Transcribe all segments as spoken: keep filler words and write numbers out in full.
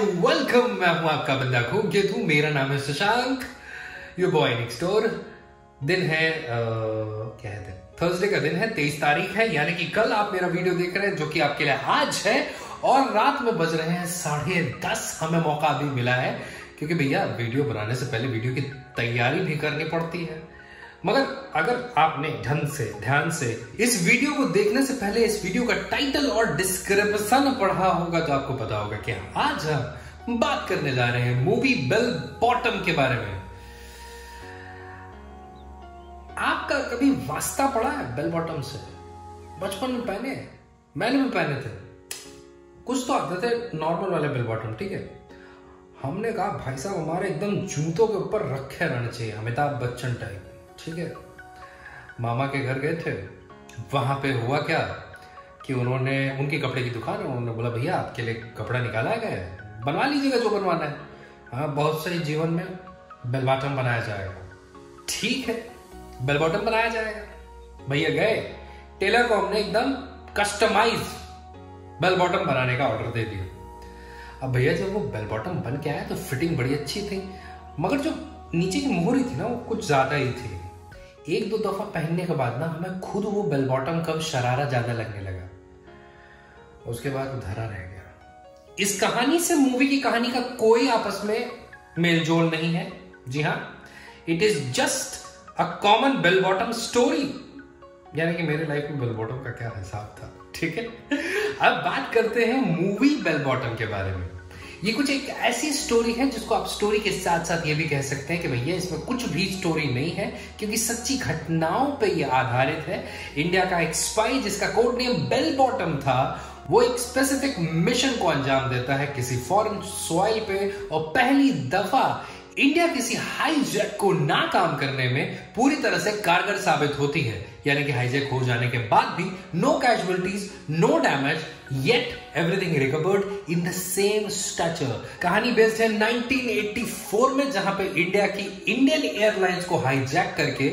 Welcome, मैं हूं आपका बंदा खूब जेतू। मेरा नाम है Shashank, your boy next door. दिन है आ, क्या है दिन? थर्सडे का दिन है, तेईस तारीख है, यानी कि कल आप मेरा वीडियो देख रहे हैं जो कि आपके लिए आज है। और रात में बज रहे हैं साढ़े दस। हमें मौका अभी मिला है क्योंकि भैया वीडियो बनाने से पहले वीडियो की तैयारी भी करनी पड़ती है। मगर अगर आपने ढंग से ध्यान से इस वीडियो को देखने से पहले इस वीडियो का टाइटल और डिस्क्रिप्शन पढ़ा होगा तो आपको पता होगा कि आज हम बात करने जा रहे हैं मूवी बेल बॉटम के बारे में। आपका कभी वास्ता पड़ा है बेल बॉटम से? बचपन में पहने, मैंने भी पहने थे। कुछ तो आते थे नॉर्मल वाले बेल बॉटम, ठीक है। हमने कहा भाई साहब हमारे एकदम जूतों के ऊपर रखे रहना चाहिए, अमिताभ बच्चन टाइप, ठीक है। मामा के घर गए थे, वहां पे हुआ क्या कि उन्होंने, उनके कपड़े की दुकान है, उन्होंने बोला भैया आपके लिए कपड़ा निकाला गया है, बनवा लीजिएगा जो बनवाना है। हाँ, बहुत सही, जीवन में बेल बॉटम बनाया जाएगा, ठीक है, बेल बॉटम बनाया जाएगा। भैया गए टेलर को, हमने एकदम कस्टमाइज बेल बॉटम बनाने का ऑर्डर दे दिया। अब भैया जब वो बेल बॉटम बन के आया तो फिटिंग बड़ी अच्छी थी, मगर जो नीचे की मोहरी थी ना वो कुछ ज्यादा ही थी। एक दो दफा पहनने के बाद ना हमें खुद वो बेल बॉटम का शरारा ज्यादा लगने लगा, उसके बाद धरा रह गया। इस कहानी से मूवी की कहानी का कोई आपस में मेलजोल नहीं है। जी हाँ, it is just a common bell bottom story. यानी कि मेरे लाइफ में बेल बॉटम का क्या हिसाब था, ठीक है। अब बात करते हैं मूवी बेल बॉटम के बारे में। ये कुछ एक ऐसी स्टोरी है जिसको आप स्टोरी के साथ साथ ये भी कह सकते हैं कि भैया इसमें कुछ भी स्टोरी नहीं है क्योंकि सच्ची घटनाओं पे ये आधारित है। इंडिया का एक स्पाई जिसका कोड नेम बेल बॉटम था, वो एक स्पेसिफिक मिशन को अंजाम देता है किसी फॉरेन सॉइल पे, और पहली दफा इंडिया किसी हाईजैक को नाकाम करने में पूरी तरह से कारगर साबित होती है। यानी कि हाईजैक हो जाने के बाद भी no casualties, no damage, yet everything recovered in the same structure. कहानी बेस्ड है नाइनटीन एटी फोर में, जहां पे इंडिया की इंडियन एयरलाइंस को हाईजैक करके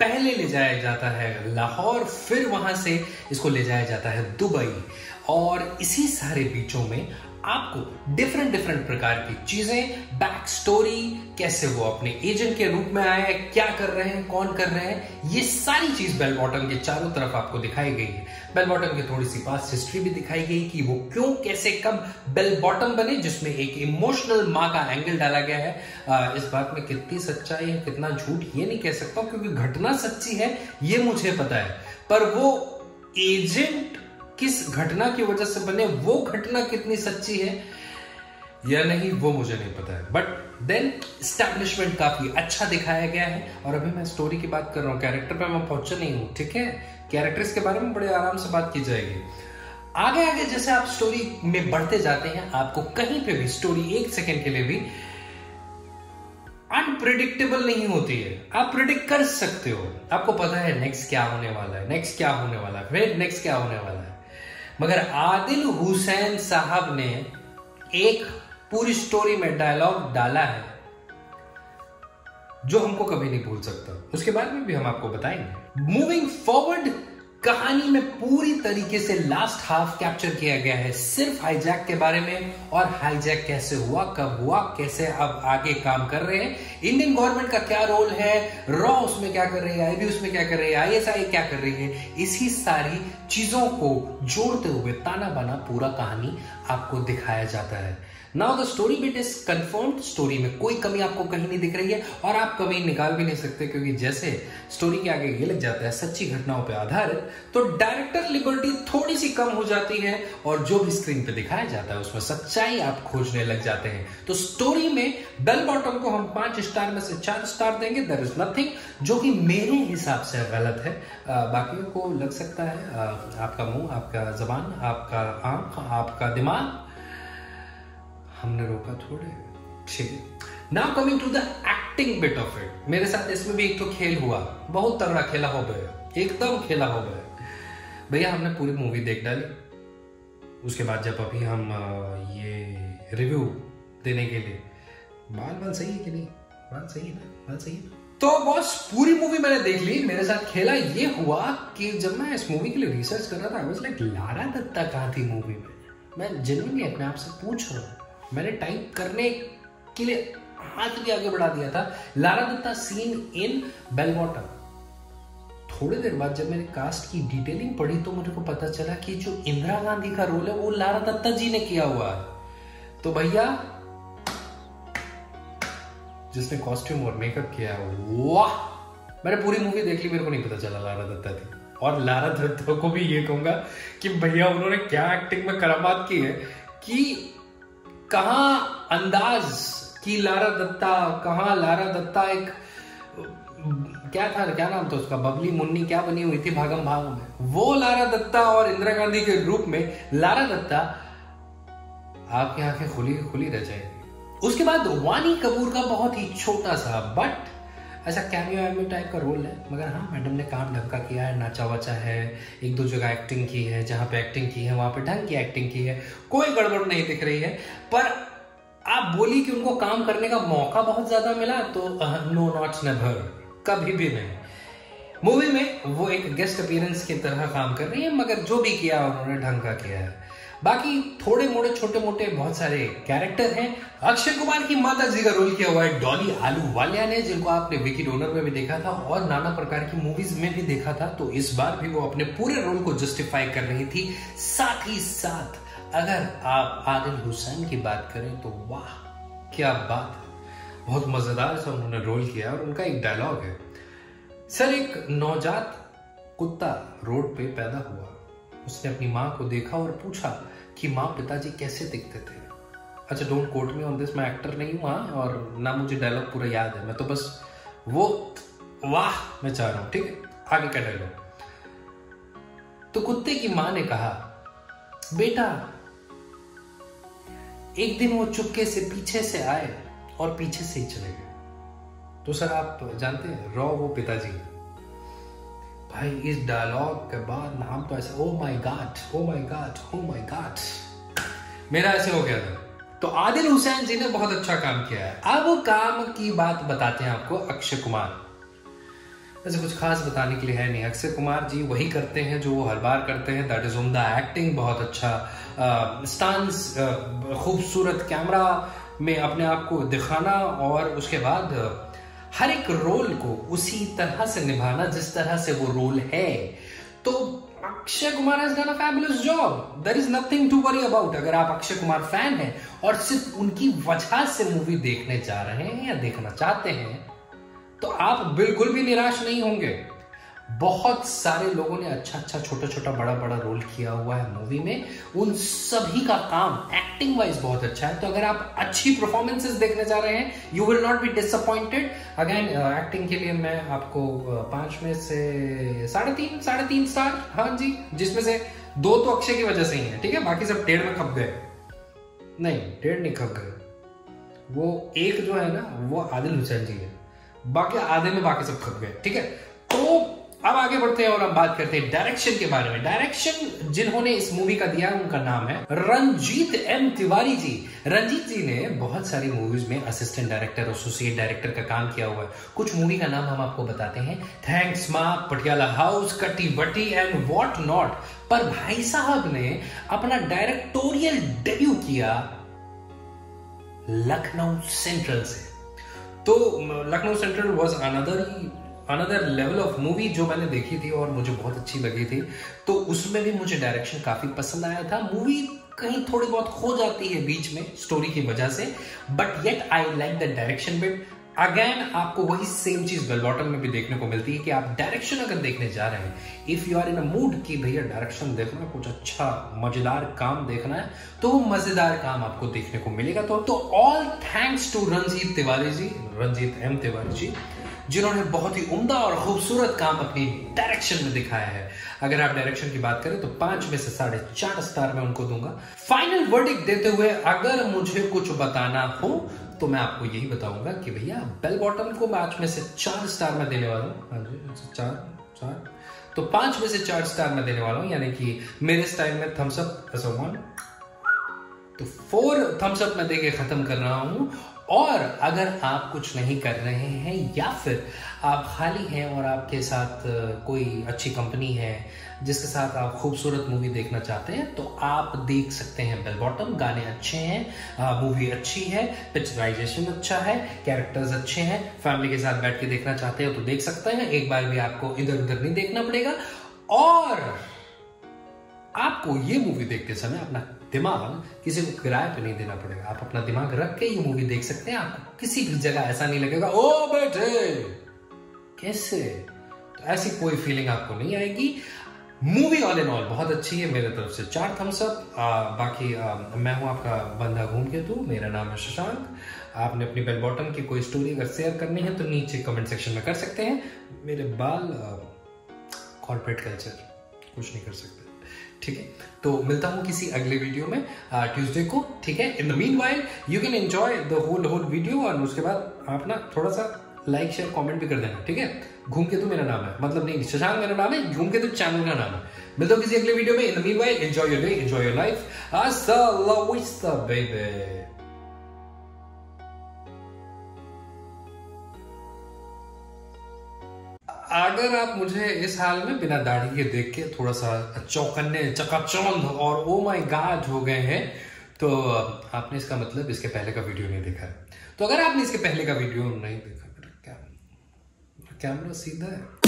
पहले ले जाया जाता है लाहौर, फिर वहां से इसको ले जाया जाता है दुबई। और इसी सारे बीचों में आपको डिफरेंट डिफरेंट प्रकार की चीजें, बैक स्टोरी, कैसे वो अपने एजेंट के रूप में आए हैं, क्या कर रहे हैं, कौन कर रहे हैं, ये सारी चीज बेल बॉटम के चारों तरफ आपको दिखाई गई है। बेल बॉटम की थोड़ी सी पास्ट हिस्ट्री भी दिखाई गई कि वो क्यों, कैसे, कब बेल बॉटम बने, जिसमें एक इमोशनल माँ का एंगल डाला गया है। आ, इस बात में कितनी सच्चाई है, कितना झूठ, ये नहीं कह सकता क्योंकि घटना सच्ची है ये मुझे पता है, पर वो एजेंट किस घटना की वजह से बने, वो घटना कितनी सच्ची है या नहीं वो मुझे नहीं पता है। बट देन एस्टैब्लिशमेंट काफी अच्छा दिखाया गया है। और अभी मैं स्टोरी की बात कर रहा हूँ, कैरेक्टर पे मैं पहुंचा नहीं हूँ, ठीक है। कैरेक्टर्स के बारे में बड़े आराम से बात की जाएगी आगे आगे। जैसे आप स्टोरी में बढ़ते जाते हैं आपको कहीं पे भी स्टोरी एक सेकेंड के लिए भी अनप्रिडिक्टेबल नहीं होती है। आप प्रिडिक्ट कर सकते हो, आपको पता है नेक्स्ट क्या होने वाला है, नेक्स्ट क्या होने वाला है, फिर नेक्स्ट क्या होने वाला है। मगर आदिल हुसैन साहब ने एक पूरी स्टोरी में डायलॉग डाला है जो हमको कभी नहीं भूल सकता, उसके बाद में भी हम आपको बताएंगे। मूविंग फॉरवर्ड, कहानी में पूरी तरीके से लास्ट हाफ कैप्चर किया गया है सिर्फ हाईजैक के बारे में, और हाईजैक कैसे हुआ, कब हुआ, कैसे अब आगे काम कर रहे हैं, इंडियन गवर्नमेंट का क्या रोल है, रॉ उसमें क्या कर रही है, आईबी उसमें क्या कर रही है, आईएसआई क्या कर रही है, इसी सारी चीजों को जोड़ते हुए ताना बाना पूरा कहानी आपको दिखाया जाता है। Now the story bit is confirmed. Story में कोई कमी आपको कहीं नहीं दिख रही है और आप कभी निकाल भी नहीं सकते क्योंकि जैसे स्टोरी के आगे ये लग जाता है सच्ची घटनाओं पर आधारित, तो डायरेक्टर लिबर्टी थोड़ी सी कम हो जाती है और जो भी स्क्रीन पे दिखाया जाता है उसमें सच्चाई आप खोजने लग जाते हैं। तो स्टोरी में बेल बॉटम को हम पांच स्टार में से चार स्टार देंगे। देयर इज नथिंग जो कि मेरे हिसाब से गलत है। आ, बाकियों को लग सकता है आ, आपका मुंह, आपका जबान, आपका आंख, आपका दिमाग, हमने रोका थोड़े, ठीक है। Now coming to the acting bit of it. मेरे साथ इसमें भी एक तो खेल हुआ, बहुत तगड़ा खेला हो गया, एकदम खेला हो गया। भैया हमने पूरी मूवी देख डाली, उसके बाद जब अभी हम ये रिव्यू देने के लिए, बाल बाल सही है कि नहीं, बाल सही है ना, बाल सही है ना, तो बस पूरी मूवी मैंने देख ली। मेरे साथ खेला ये हुआ कि जब मैं इस मूवी के लिए रिसर्च कर रहा था, I was like Lara Dutta कहाँ थी मूवी में। मैं जेन्युइनली अपने आप से पूछ रहा हूँ मैंने टाइप करने के लिए हाथ भी आगे बढ़ा दिया था। Lara Dutta scene in bell bottom. थोड़ी देर बाद जब मैंने कास्ट की डिटेलिंग पढ़ी तो मुझे को पता चला कि जो इंदिरा गांधी का रोल है वो लारा दत्ता जी ने किया हुआ है। तो भैया जिसने कॉस्ट्यूम और मेकअप किया है, वाह, मैंने पूरी मूवी देख ली, मेरे को नहीं पता चला लारा दत्ता थी। और लारा दत्ता को भी ये कहूंगा कि भैया उन्होंने क्या एक्टिंग में करामात की है कि कहां अंदाज कि लारा दत्ता, कहाँ लारा दत्ता एक क्या था, क्या नाम था उसका, बबली मुन्नी क्या बनी हुई थी भागम भाग में, वो लारा दत्ता और इंदिरा गांधी के रूप में लारा दत्ता आपकी आंखें खुली खुली रह जाएगी। उसके बाद वानी कपूर का बहुत ही छोटा सा बट ऐसा कैमियो एमियो टाइप का रोल है, मगर हाँ मैडम ने काम ढंग का किया है, नाचा वाचा है, एक दो जगह एक्टिंग की है, जहां पे एक्टिंग की है वहां पे ढंग की एक्टिंग की है, कोई गड़बड़ नहीं दिख रही है। पर आप बोली कि उनको काम करने का मौका बहुत ज्यादा मिला तो नो नॉट नेवर, कभी भी नहीं। मूवी में वो एक गेस्ट अपीयरेंस की तरह काम कर रही है, मगर जो भी किया उन्होंने ढंग का किया है। बाकी थोड़े मोड़े छोटे मोटे बहुत सारे कैरेक्टर हैं। अक्षय कुमार की माता जी का रोल किया हुआ है डॉली आलूवालिया ने, जिनको आपने विकी डोनर में भी देखा था और नाना प्रकार की मूवीज में भी देखा था। तो इस बार भी वो अपने पूरे रोल को जस्टिफाई कर रही थी। साथ ही साथ अगर आप आदिल हुसैन की बात करें तो वाह क्या बात है, बहुत मजेदार सा उन्होंने रोल किया। और उनका एक डायलॉग है, सर एक नवजात कुत्ता रोड पे पैदा हुआ, उसने अपनी माँ को देखा और पूछा कि माँ पिताजी कैसे दिखते थे। अच्छा don't quote me on this, मैं एक्टर नहीं हूँ और ना मुझे डायलॉग पूरा याद है, मैं तो बस वो वाह मैं चाह रहा हूँ। ठीक है आगे का डायलॉग, तो कुत्ते की माँ ने कहा, बेटा एक दिन वो चुपके से पीछे से आए और पीछे से ही चले गए। तो सर आप जानते हैं रॉ वो पिताजी। भाई इस डायलॉग के बाद नाम तो ऐसा, oh my god, oh my god, oh my god, मेरा ऐसे हो गया था। तो आदिल हुसैन जी ने बहुत अच्छा काम किया है। अब काम की बात बताते हैं आपको अक्षय कुमार। ऐसे कुछ खास बताने के लिए है नहीं, अक्षय कुमार जी वही करते हैं जो वो हर बार करते हैं, दैट इज उम्दा एक्टिंग, बहुत अच्छा स्टांस, खूबसूरत कैमरा में अपने आप को दिखाना और उसके बाद हर एक रोल को उसी तरह से निभाना जिस तरह से वो रोल है। तो Akshay Kumar has done a fabulous job, there is nothing to worry about. अगर आप अक्षय कुमार फैन हैं और सिर्फ उनकी वजह से मूवी देखने जा रहे हैं या देखना चाहते हैं तो आप बिल्कुल भी निराश नहीं होंगे। बहुत सारे लोगों ने अच्छा अच्छा छोटा छोटा बड़ा बड़ा रोल किया हुआ है मूवी में, उन सभी का काम एक्टिंग वाइज बहुत अच्छा है। तो अगर आप अच्छी परफॉर्मेंसेस देखने जा रहे हैं you will not be disappointed. Again acting के लिए मैं आपको पांच में से साढ़े तीन साढ़े तीन स्टार, हाँ जी, जिसमें से दो तो अक्षय की वजह से ही है, ठीक है, बाकी सब डेढ़ में खप गए। नहीं डेढ़ नहीं खप गए, वो एक जो है ना वो आदिल हुसैन जी है, बाकी आधे में बाकी सब खप गए। ठीक है तो अब आगे बढ़ते हैं और हम बात करते हैं डायरेक्शन के बारे में। डायरेक्शन जिन्होंने इस मूवी का दिया उनका नाम है रंजीत एम तिवारी जी। रंजीत जी ने बहुत सारी मूवीज में असिस्टेंट डायरेक्टर, एसोसिएट डायरेक्टर का काम किया हुआ है। कुछ मूवी का नाम हम आपको बताते हैं, थैंक्स माँ, पटियाला हाउस, कटी बटी एंड व्हाट नॉट। पर भाई साहब ने अपना डायरेक्टोरियल डेब्यू किया लखनऊ सेंट्रल से। तो Lucknow Central was another another level of movie जो मैंने देखी थी और मुझे बहुत अच्छी लगी थी। तो उसमें भी मुझे डायरेक्शन काफी पसंद आया था। मूवी कहीं थोड़ी बहुत खो जाती है बीच में स्टोरी की वजह से, but yet I like the direction bit. Again आपको वही सेम चीज बेल बॉटम में भी देखने को मिलती है कि आप डायरेक्शन अगर देखने जा रहे हैं, if you are in a mood कि भैया डायरेक्शन देखना, कुछ अच्छा मजेदार काम देखना है, तो वो मजेदार काम आपको देखने को मिलेगा। तो तो all thanks to Ranjit Tiwari ji, Ranjit M Tiwari ji, जिन्होंने बहुत ही उम्दा और खूबसूरत काम अपनी डायरेक्शन में दिखाया है। अगर आप डायरेक्शन की बात करें तो पांच में से साढ़े चार स्टार में उनको दूंगा। फाइनल वर्डिक्ट देते हुए अगर मुझे कुछ बताना हो तो मैं आपको यही बताऊंगा कि भैया बेल बॉटम को पांच में से चार स्टार में देने वाला हूँ, चार चार तो पांच में से चार स्टार में देने वाला हूँ, यानी कि मेरे स्टाइल में थम्स अप, ऐसा वन तो फोर थम्स अप में देके खत्म कर रहा हूं। और अगर आप कुछ नहीं कर रहे हैं या फिर आप खाली हैं और आपके साथ कोई अच्छी कंपनी है जिसके साथ आप खूबसूरत मूवी देखना चाहते हैं तो आप देख सकते हैं बेल बॉटम। गाने अच्छे हैं, मूवी अच्छी है, पिक्चराइजेशन अच्छा है, कैरेक्टर्स अच्छे हैं, फैमिली के साथ बैठ के देखना चाहते हो तो देख सकते हैं। एक बार भी आपको इधर उधर नहीं देखना पड़ेगा और आपको ये मूवी देखते समय अपना दिमाग किसी को किराए पे नहीं देना पड़ेगा। आप अपना दिमाग रख के ये मूवी देख सकते हैं। आपको किसी भी जगह ऐसा नहीं लगेगा ओ बेटे कैसे, तो ऐसी कोई फीलिंग आपको नहीं आएगी। मूवी ऑल इन ऑल बहुत अच्छी है। मेरे तरफ से चार थम्स अप। बाकी आ, मैं हूं आपका बंदा घूम के तू। मेरा नाम है शशांक। आपने अपनी बेल बॉटम की कोई स्टोरी अगर शेयर करनी है तो नीचे कमेंट सेक्शन में कर सकते हैं। मेरे बाल कॉर्पोरेट कल्चर कुछ नहीं कर सकते, ठीक है। तो मिलता हूं किसी अगले वीडियो में ट्यूसडे को, ठीक है। In the meanwhile you can enjoy the whole whole video और उसके बाद आप ना थोड़ा सा लाइक शेयर कमेंट भी कर देना, ठीक है। घूम के तो मेरा नाम है, मतलब नहीं शशांक मेरा नाम है, घूम के तो चैनल का नाम है। मिलता हूं किसी अगले वीडियो में। In the meanwhile enjoy your day, enjoy your life. अस्सलामुअलैकुम बेबी। अगर आप मुझे इस हाल में बिना दाढ़ी के देख के थोड़ा सा चौकन्ने चकाचौंध और ओ माय गॉड हो गए हैं तो आपने इसका मतलब इसके पहले का वीडियो नहीं देखा है। तो अगर आपने इसके पहले का वीडियो नहीं देखा, कैमरा सीधा है।